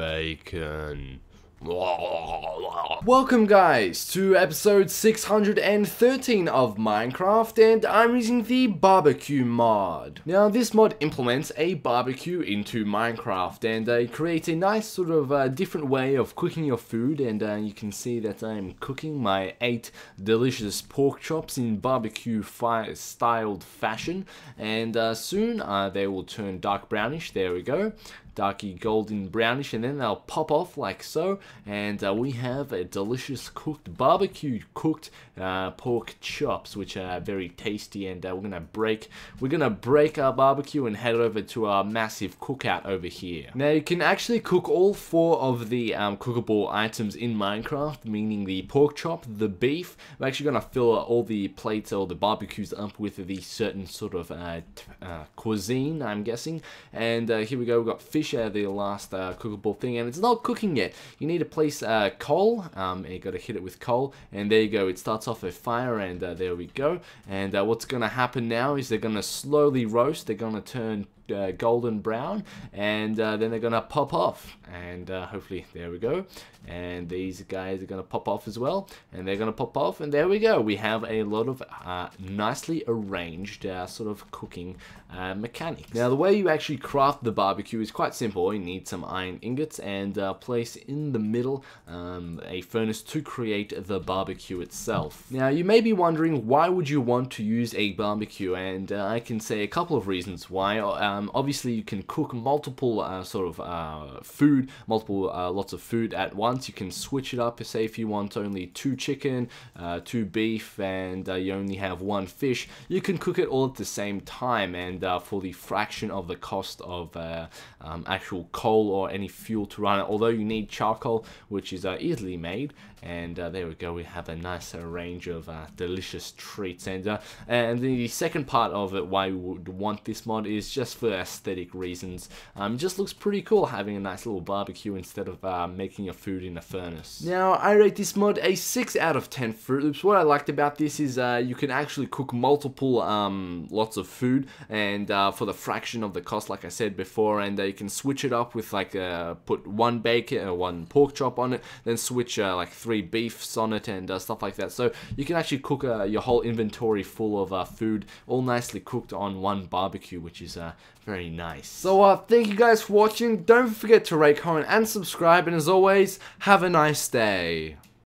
bacon. Welcome guys to episode 613 of Minecraft, and I'm using the barbecue mod. Now this mod implements a barbecue into Minecraft and creates a nice sort of different way of cooking your food, and you can see that I'm cooking my 8 delicious pork chops in barbecue fire styled fashion, and soon they will turn dark brownish. There we go. Darky golden brownish, and then they'll pop off like so, and we have a delicious cooked barbecue cooked pork chops, which are very tasty. And we're gonna break our barbecue and head over to our massive cookout over here. Now you can actually cook all 4 of the cookable items in Minecraft, meaning the pork chop, the beef. We're actually gonna fill all the plates or the barbecues up with the certain sort of cuisine, I'm guessing. And here we go. We've got fish. The last cookable thing, and it's not cooking yet. You need to place coal, and you got to hit it with coal, and there you go. It starts off a fire, and there we go. And what's going to happen now is they're going to slowly roast. They're going to turn golden brown, and then they're gonna pop off, and hopefully, there we go. And these guys are gonna pop off as well, and they're gonna pop off, and there we go. We have a lot of nicely arranged sort of cooking mechanics. Now the way you actually craft the barbecue is quite simple. You need some iron ingots and place in the middle a furnace to create the barbecue itself. Now you may be wondering, why would you want to use a barbecue? And I can say a couple of reasons why. Obviously, you can cook multiple lots of food at once. You can switch it up. Say if you want only 2 chicken, 2 beef, and you only have 1 fish, you can cook it all at the same time, and for the fraction of the cost of actual coal or any fuel to run it. Although you need charcoal, which is easily made. And there we go. We have a nice range of delicious treats. And the second part of it, why we would want this mod, is just for aesthetic reasons. It just looks pretty cool having a nice little barbecue instead of making your food in a furnace. Now I rate this mod a 6 out of 10 Fruitloops. What I liked about this is you can actually cook multiple lots of food, and for the fraction of the cost, like I said before. And you can switch it up with like put 1 bacon or 1 pork chop on it, then switch like 3 beefs on it, and stuff like that. So you can actually cook your whole inventory full of food, all nicely cooked on 1 barbecue, which is very nice. So thank you guys for watching. Don't forget to rate, comment, and subscribe, and as always, have a nice day.